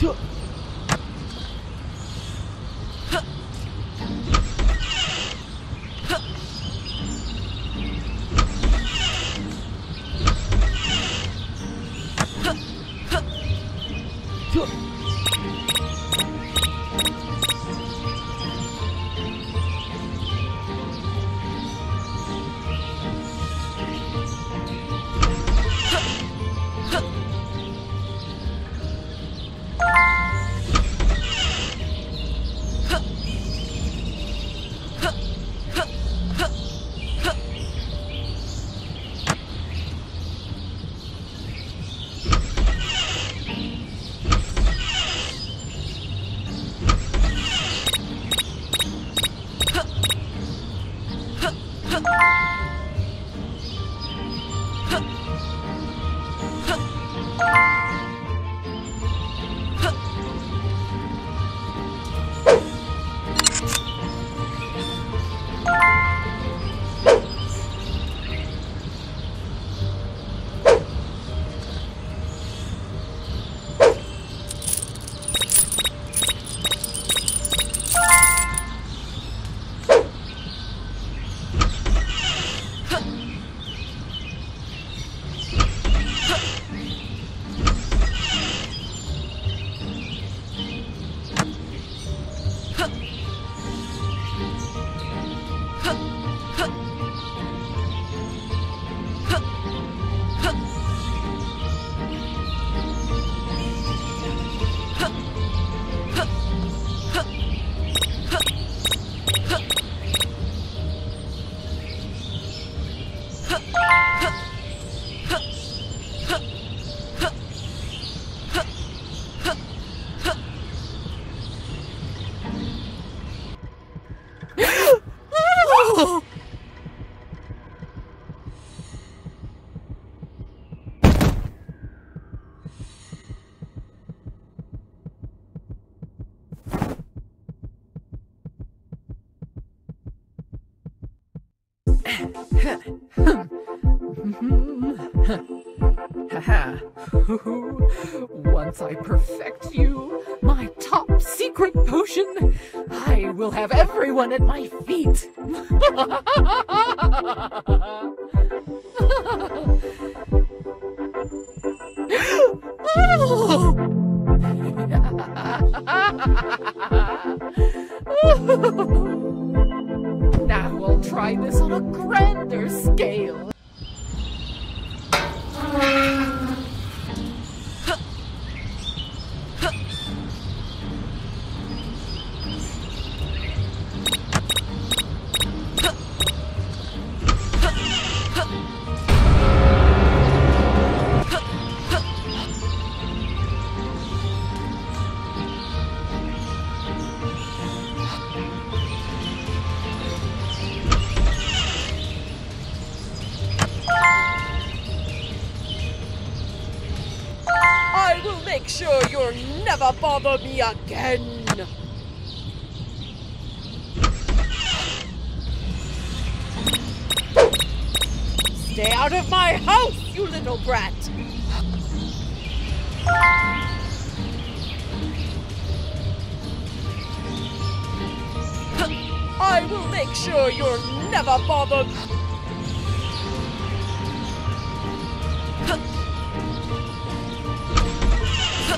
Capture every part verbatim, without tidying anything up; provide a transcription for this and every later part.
这。 Once I perfect you, my top secret potion, I will have everyone at my feet. Now I'll try this on a grander scale. Never bother me again! Stay out of my house, you little brat! I will make sure you'll never bother me!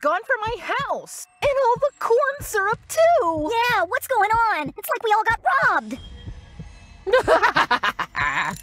Gone from my house, and all the corn syrup too. Yeah, what's going on? It's like we all got robbed.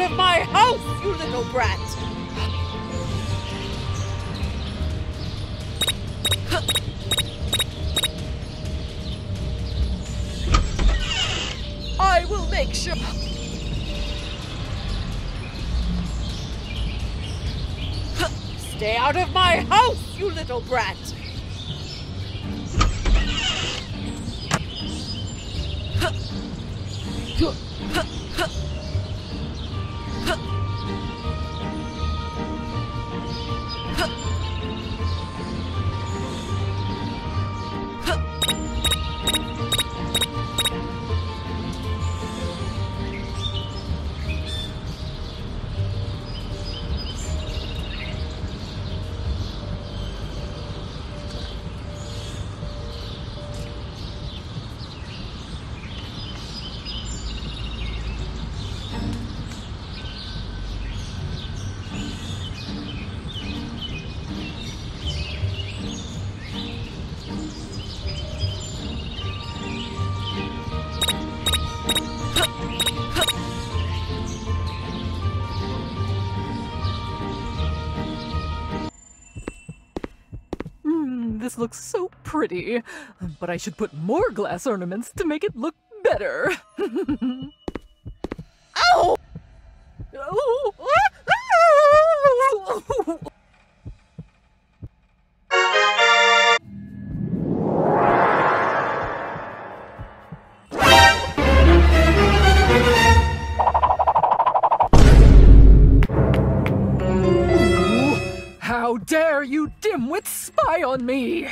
out of my house, you little brat! I will make sure... Stay out of my house, you little brat! This looks so pretty, but I should put more glass ornaments to make it look better. Ow! Oh! Oh! How dare you, dimwit, spy on me!